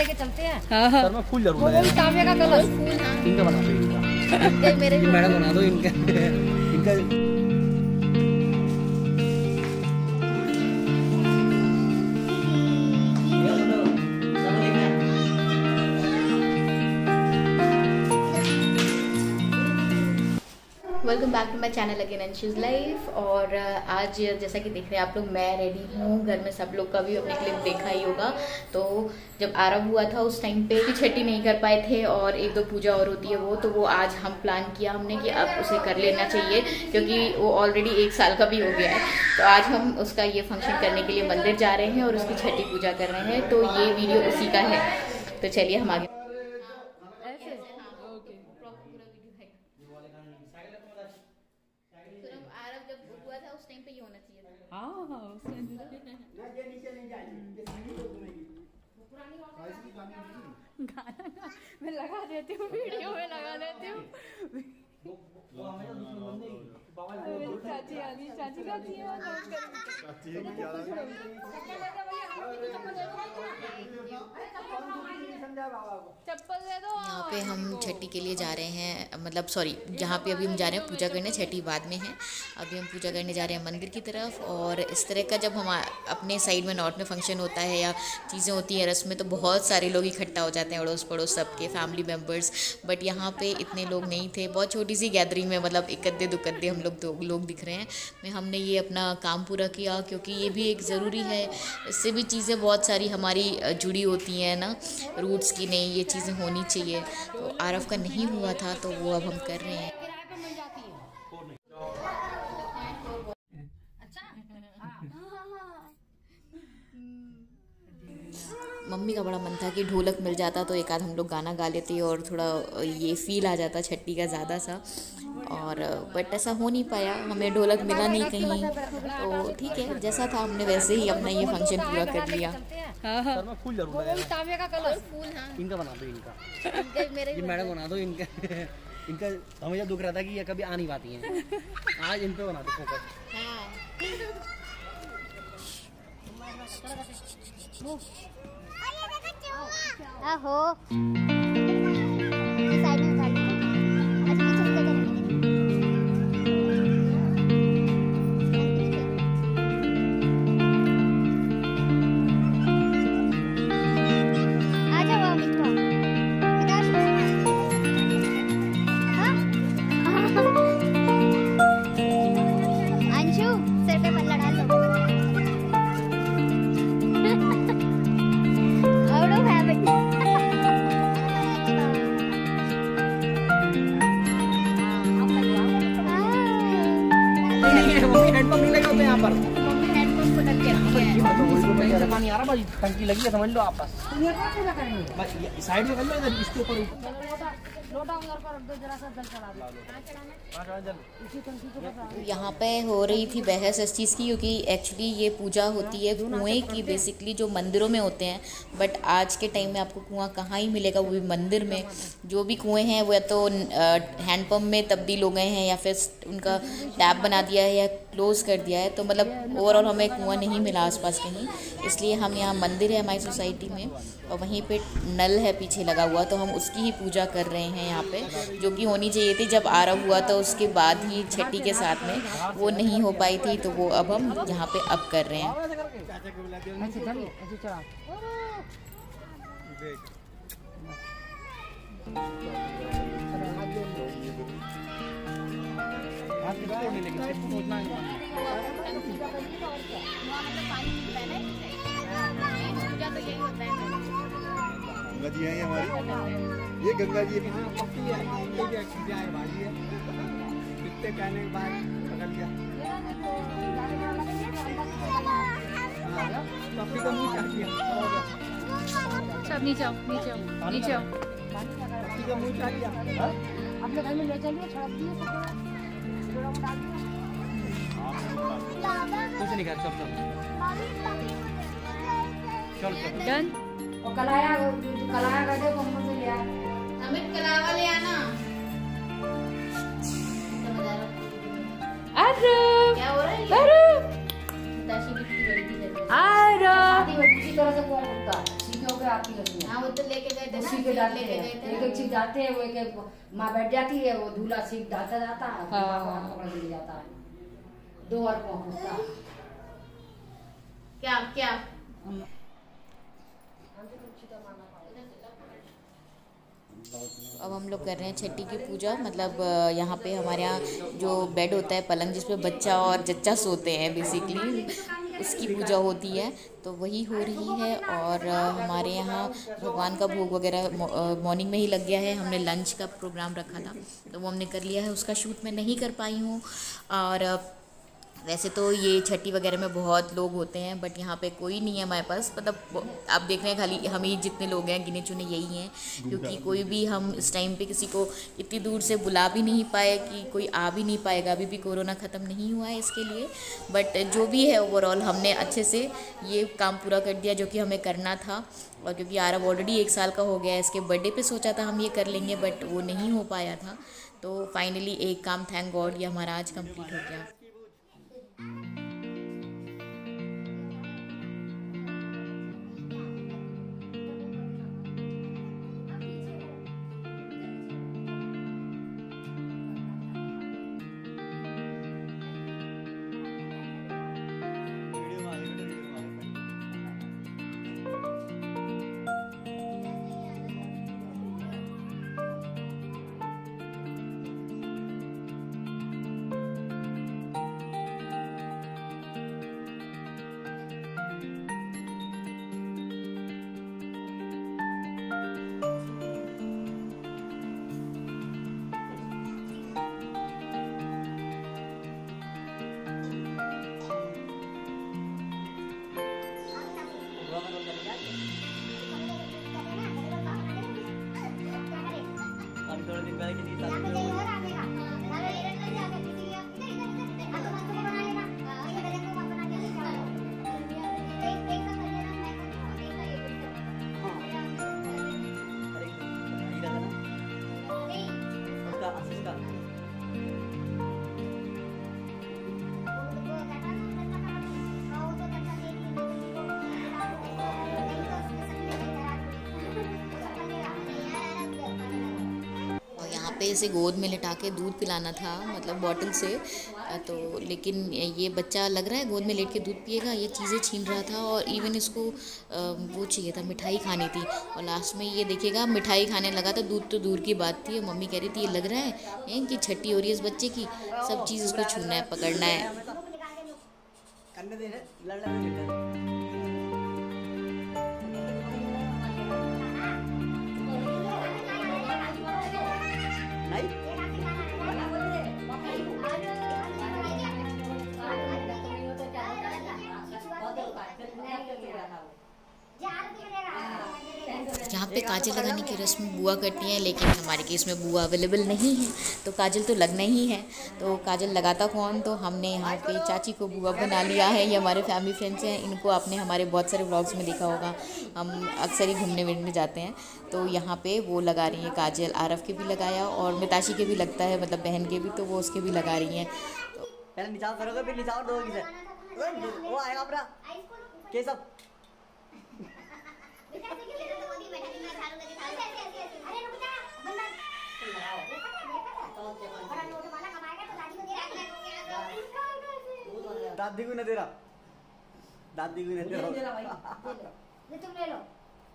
लेके चलते हैं। सर मैं फूल जरूर वो भी तांबे का कलश इनका बना दो, ये मेरे मैडम बना दो इनका इनका। Welcome back to my channel again and she's life. और आज जैसा कि देख रहे हैं आप लोग मैं रेडी हूँ, घर में सब लोग का भी अपने क्लिप देखा ही होगा। तो जब आरव हुआ था उस टाइम पे छठी नहीं कर पाए थे और एक दो पूजा और होती है वो, तो वो आज हम प्लान किया हमने कि अब उसे कर लेना चाहिए क्योंकि वो ऑलरेडी 1 साल का भी हो गया है। तो आज हम उसका ये फंक्शन करने के लिए मंदिर जा रहे हैं और उसकी छठी पूजा कर रहे हैं, तो ये वीडियो उसी का है। तो चलिए हम आगे। मैं लगा देती हूँ वीडियो में, लगा देती हूँ। यहाँ पे हम छठी के लिए जा रहे हैं, मतलब सॉरी जहाँ पे अभी हम जा रहे हैं पूजा करने, छठी बाद में है, अभी हम पूजा करने जा रहे हैं मंदिर की तरफ। और इस तरह का जब हम अपने साइड में नॉर्थ में फंक्शन होता है या चीज़ें होती हैं रस्म में, तो बहुत सारे लोग इकट्ठा हो जाते हैं, अड़ोस पड़ोस सबके फैमिली मेम्बर्स। बट यहाँ पे इतने लोग नहीं थे, बहुत छोटी सी गैदरिंग में मतलब 1-2 हम लोग 2 लोग दिख रहे हैं में हमने ये अपना काम पूरा किया, क्योंकि ये भी एक ज़रूरी है, इससे भी चीज़ें बहुत सारी हमारी जुड़ी होती हैं ना रूट्स की, नहीं ये चीज़ें होनी चाहिए। तो आरव का नहीं हुआ था तो वो अब हम कर रहे हैं। मम्मी का बड़ा मन था कि ढोलक मिल जाता तो एक आध हम लोग गाना गा लेते और थोड़ा ये फील आ जाता छठी का ज़्यादा सा, और बट ऐसा हो नहीं पाया, हमें ढोलक मिला नहीं कहीं। तो ठीक है, जैसा था हमने वैसे ही अपना ये फंक्शन पूरा कर लिया। फूल जरूर बना दो इनका, इनका हमेशा दुख रहा था कि ये कभी आ नहीं पाती है, आज इन पे बना दो। आहो साइड में गाड़ी आज भी चुप कर रही है। टंकी लगी है समझ लो आप, बस साइड में कर लो, इधर इसके ऊपर लोटा उधर पर दो, जरा सा जल चढ़ा दो। यहाँ पे हो रही थी बहस इस चीज़ की, क्योंकि एक्चुअली ये पूजा होती है कुएँ की बेसिकली, जो मंदिरों में होते हैं। बट आज के टाइम में आपको कुआं कहाँ ही मिलेगा, वो भी मंदिर में। जो भी कुएँ हैं वो या तो हैंडपम्प में तब्दील हो गए हैं या फिर उनका टैप बना दिया है या क्लोज़ कर दिया है। तो मतलब ओवरऑल हमें कुआँ नहीं मिला आसपास कहीं, इसलिए हम यहाँ मंदिर है हमारी सोसाइटी में और वहीं पे नल है पीछे लगा हुआ, तो हम उसकी ही पूजा कर रहे हैं यहाँ पे, जो कि होनी चाहिए थी जब आरव हुआ तो उसके बाद ही छठी के साथ में, वो नहीं हो पाई थी तो वो अब हम यहाँ पे अब कर रहे हैं। गंगा जी है हमारी, ये गंगा जी है, कितने कहने के बाद पकड़ गया सब। नीचे आओ नीचे आओ नीचे आओ, अपने घर में ले चलिए, कुछ नहीं कर सब डन। और कलाया कलाया का देखो मुझे लिया, अमित कलावा ले आना। आरव क्या हो रहा है? आरव दाशी की बड़ी की तरह से कौन होता है? आती है। हाँ, वो तो लेके गए थे ना, सीख जाते हैं, एक एक चीज जाते हैं, वो एक माँ बैठ जाती है, वो दूल्हा सीख डालता जाता है, पकड़ ले जाता है, दो और पहुँचता है। क्या क्या अब हम लोग कर रहे हैं छठी की पूजा। मतलब यहाँ पे हमारे यहाँ जो बेड होता है, पलंग जिस पे बच्चा और जच्चा सोते हैं बेसिकली, उसकी पूजा होती है, तो वही हो रही है। और हमारे यहाँ भगवान का भोग वगैरह मॉर्निंग में ही लग गया है। हमने लंच का प्रोग्राम रखा था तो वो हमने कर लिया है, उसका शूट मैं नहीं कर पाई हूँ। और वैसे तो ये छठी वगैरह में बहुत लोग होते हैं, बट यहाँ पे कोई नहीं है हमारे पास। मतलब आप देख रहे हैं खाली हम ही जितने लोग हैं गिने चुने यही हैं, क्योंकि कोई भी हम इस टाइम पे किसी को इतनी दूर से बुला भी नहीं पाए कि कोई आ भी नहीं पाएगा। अभी भी कोरोना ख़त्म नहीं हुआ है इसके लिए, बट जो भी है ओवरऑल हमने अच्छे से ये काम पूरा कर दिया जो कि हमें करना था। और क्योंकि आरव ऑलरेडी 1 साल का हो गया है, इसके बर्थडे पे सोचा था हम ये कर लेंगे, बट वो नहीं हो पाया था। तो फाइनली एक काम थैंक गॉड ये हमारा आज कम्प्लीट हो गया। पे इसे गोद में लिटा के दूध पिलाना था, मतलब बॉटल से, तो लेकिन ये बच्चा लग रहा है गोद में लेट के दूध पिएगा, ये चीज़ें छीन रहा था। और इवन इसको वो चाहिए था, मिठाई खानी थी, और लास्ट में ये देखिएगा मिठाई खाने लगा था। दूध तो दूर की बात थी। मम्मी कह रही थी ये लग रहा है कि छठी हो रही है इस बच्चे की, सब चीज़ उसको छूना है, पकड़ना है। यहाँ पे काजल लगाने की रस्म बुआ करती हैं, लेकिन हमारे केस में बुआ अवेलेबल नहीं है, तो काजल तो लगना ही है। तो काजल लगाता कौन, तो हमने यहाँ पे चाची को बुआ बना लिया है। ये हमारे फैमिली फ्रेंड्स हैं, इनको आपने हमारे बहुत सारे व्लॉग्स में देखा होगा, हम अक्सर ही घूमने फिरने जाते हैं। तो यहाँ पे वो लगा रही हैं काजल, आरव के भी लगाया और मिताशी के भी लगता है, मतलब बहन के भी, तो वो उसके भी लगा रही हैं। दादी को न दे रहा, दादी को न दे रहा, ये तुम ले लो।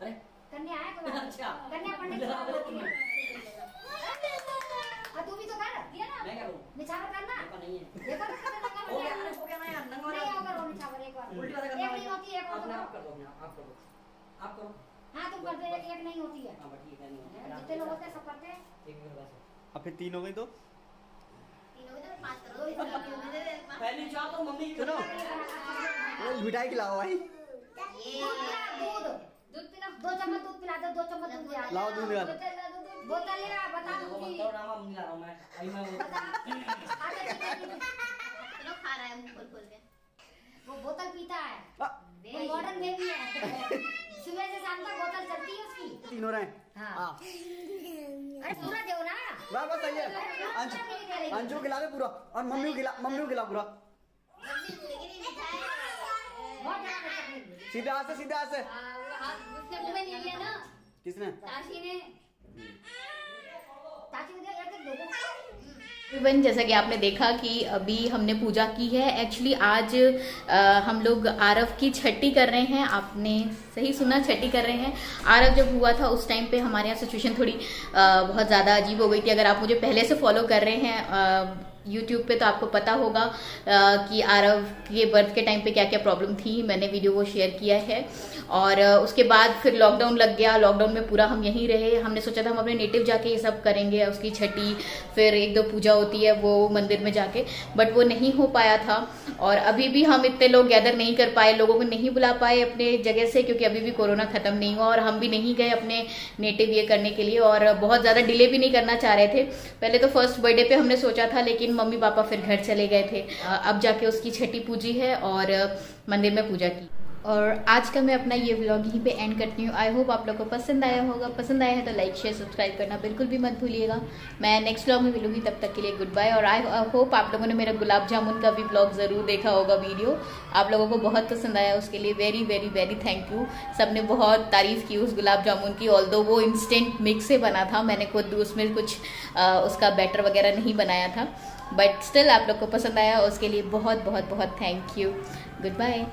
अरे कन्या है तुम्हारा, अच्छा कन्या पंडित हां, तू भी तो कर दिया ना, मैं करूं निछावर करना नहीं है, ये कर हो गया ना, यार नंगा हो गया, निछावर एक बार उल्टी बात करना, एक नहीं होती है, एक आप कर दो, आप करो, आप करो, हां तुम करते, एक नहीं होती है, हां ठीक है, कितने लोग होते हैं, सब करते हैं, एक बार बस, अब फिर 3 हो गई, तो 3 हो गई तो 5 करो, पहले जाओ तो मम्मी सुनो, वो मिठाई खिलाओ भाई, दूध दूध पिला, 2 चम्मच दूध पिला दो, 2 चम्मच दूध लाओ, दूध लाओ, बोतल ले आ, बता दो कि मम्मी ला रहा हूं मैं, अभी मैं चलो खा रहा है, मुंह खोल के वो बोतल पीता है, वो मॉडर्न बेबी है, सुबह से शाम तक बोतल चलती है उसकी, 3 हो रहे हैं। हां अरे पूरा दे ना, वाह वाह सही है, अंजू अंजू खिला दे पूरा, और मम्मी को खिला पूरा, सीधा आसे, सीधा आसे। किसने? ताशी ने। एवरीवन, जैसा कि आपने देखा कि अभी हमने पूजा की है। एक्चुअली आज हम लोग आरव की छठी कर रहे हैं। आपने सही सुना, छठी कर रहे हैं। आरव जब हुआ था उस टाइम पे हमारे यहाँ सिचुएशन थोड़ी बहुत ज़्यादा अजीब हो गई थी। अगर आप मुझे पहले से फॉलो कर रहे हैं YouTube पे तो आपको पता होगा कि आरव के बर्थ के टाइम पे क्या क्या प्रॉब्लम थी। मैंने वीडियो वो शेयर किया है। और उसके बाद फिर लॉकडाउन लग गया। लॉकडाउन में पूरा हम यहीं रहे। हमने सोचा था हम अपने नेटिव जाके ये सब करेंगे, उसकी छठी, फिर एक दो पूजा होती है वो मंदिर में जाके, बट वो नहीं हो पाया था। और अभी भी हम इतने लोग गैदर नहीं कर पाए, लोगों को नहीं बुला पाए अपने जगह से, क्योंकि अभी भी कोरोना ख़त्म नहीं हुआ और हम भी नहीं गए अपने नेटिव ये करने के लिए। और बहुत ज़्यादा डिले भी नहीं करना चाह रहे थे। पहले तो फर्स्ट बर्थडे पर हमने सोचा था, लेकिन मम्मी पापा फिर घर चले गए थे। अब जाके उसकी छठी पूजी है और मंदिर में पूजा की। और आज का मैं अपना ये व्लॉग यहीं पे एंड करती हूँ। आई होप आप लोगों को पसंद आया होगा। पसंद आया है तो लाइक शेयर सब्सक्राइब करना बिल्कुल भी मत भूलिएगा। मैं नेक्स्ट व्लॉग में मिलूंगी, तब तक के लिए गुड बाय। और आई होप आप लोगों ने मेरा गुलाब जामुन का भी व्लॉग ज़रूर देखा होगा। वीडियो आप लोगों को बहुत पसंद आया, उसके लिए very very very thank you. सब ने बहुत तारीफ़ की उस गुलाब जामुन की। ऑल्दो वो इंस्टेंट मिक्स से बना था, मैंने खुद उसमें कुछ उसका बैटर वगैरह नहीं बनाया था, बट स्टिल आप लोग को पसंद आया, उसके लिए बहुत बहुत बहुत थैंक यू। Good bye.